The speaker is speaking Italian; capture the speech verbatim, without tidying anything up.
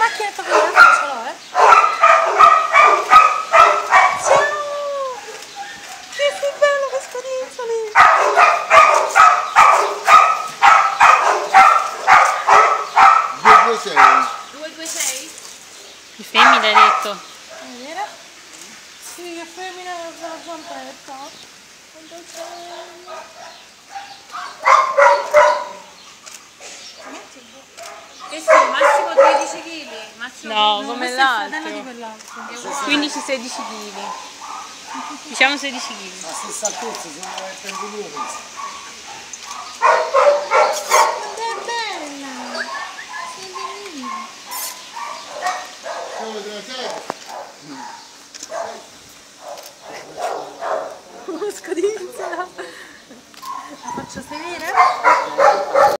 macchina sta guidando da solo, eh? Ciao! Che sei bello questo Rizzoli! due due sei? Di femmina hai detto? Era? Sì, che femmina della zampetta. Quanto questo è massimo tredici chili, massimo no, come l'altro quindici sedici chili, diciamo sedici chili. La stessa altezza, sembra che è pervenuto questo. Quanto è bella! Sei bellina! Come te la chiedi? Scodinzola! La faccio sedere?